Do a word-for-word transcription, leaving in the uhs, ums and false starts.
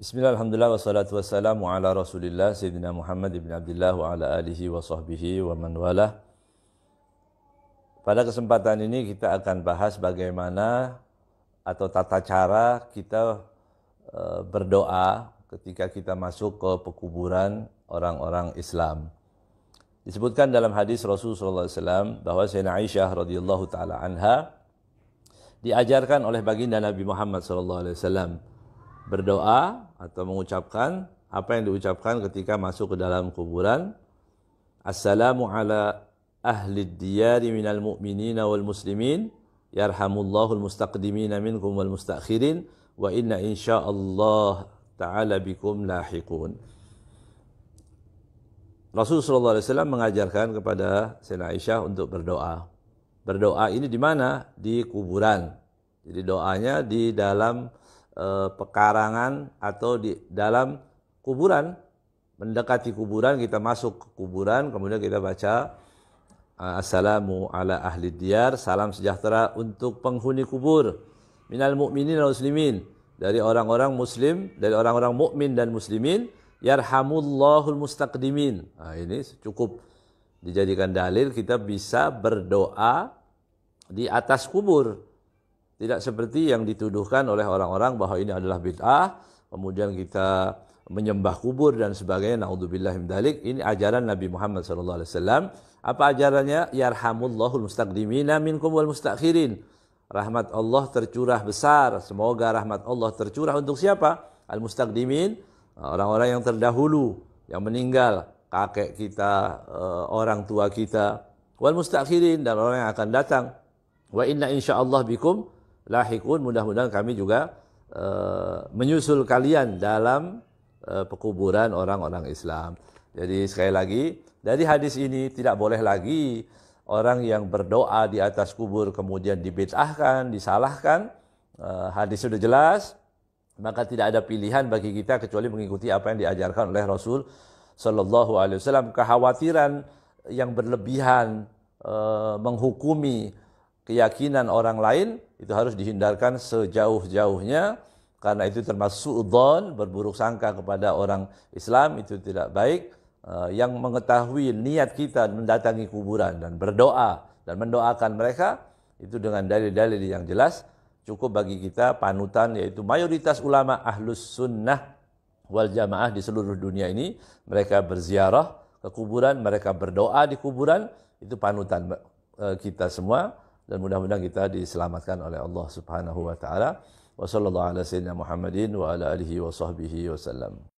Bismillahirrahmanirrahim. Wassalatu wassalamu ala Rasulillah. Sayyidina Muhammad ibn Abdullah wa ala alihi wa sahbihi wa man walah. Pada kesempatan ini kita akan bahas bagaimana atau tata cara kita e, berdoa ketika kita masuk ke pekuburan orang-orang Islam. Disebutkan dalam hadis Rasulullah shallallahu alaihi wasallam bahwa Sayyidina Aisyah radhiyallahu taala anha diajarkan oleh baginda Nabi Muhammad shallallahu alaihi wasallam berdoa atau mengucapkan apa yang diucapkan ketika masuk ke dalam kuburan. Assalamu ala ahli diyari minal mu'minina wal muslimin, yarhamullahu al-mustaqdimina minkum wal-musta'khirin, wa inna insyaallah taala bikum lahikun. Rasulullah shallallahu alaihi wasallam mengajarkan kepada Sayyidina Aisyah untuk berdoa. Berdoa ini di mana? Di kuburan. Jadi doanya di dalam pekarangan atau di dalam kuburan, mendekati kuburan, kita masuk ke kuburan, kemudian kita baca Assalamu ala ahli diyar, salam sejahtera untuk penghuni kubur, minal mu'minin wal muslimin, dari orang-orang muslim, dari orang-orang mukmin dan muslimin, yarhamullahu al-mustaqdimin. Nah, ini cukup dijadikan dalil kita bisa berdoa di atas kubur. Tidak seperti yang dituduhkan oleh orang-orang bahwa ini adalah bid'ah, kemudian kita menyembah kubur dan sebagainya. Na'udzubillahi min dalik. Ini ajaran Nabi Muhammad shallallahu alaihi wasallam. Apa ajarannya? Yarhamullahu al-mustaqdimina minkum wal-musta'khirin. Rahmat Allah tercurah besar. Semoga rahmat Allah tercurah untuk siapa? Al-mustaqdimin, orang-orang yang terdahulu, yang meninggal, kakek kita, orang tua kita. Wal-musta'khirin, dan orang yang akan datang. Wa inna insyaallah bikum lahikun, mudah-mudahan kami juga uh, menyusul kalian dalam uh, pekuburan orang-orang Islam. Jadi sekali lagi, dari hadis ini tidak boleh lagi orang yang berdoa di atas kubur kemudian dibid'ahkan, disalahkan. Uh, hadis sudah jelas, maka tidak ada pilihan bagi kita kecuali mengikuti apa yang diajarkan oleh Rasul Sallallahu Alaihi Wasallam. Kekhawatiran yang berlebihan uh, menghukumi keyakinan orang lain itu harus dihindarkan sejauh-jauhnya, karena itu termasuk su'udzon, berburuk sangka kepada orang Islam, itu tidak baik. Yang mengetahui niat kita mendatangi kuburan dan berdoa dan mendoakan mereka itu dengan dalil-dalil yang jelas, cukup bagi kita panutan, yaitu mayoritas ulama ahlus sunnah wal jamaah di seluruh dunia ini. Mereka berziarah ke kuburan, mereka berdoa di kuburan, itu panutan kita semua. Dan mudah-mudahan kita diselamatkan oleh Allah Subhanahu wa taala. Wassallallahu ala sayyidina Muhammadin wa ala alihi wa sahbihi wasallam.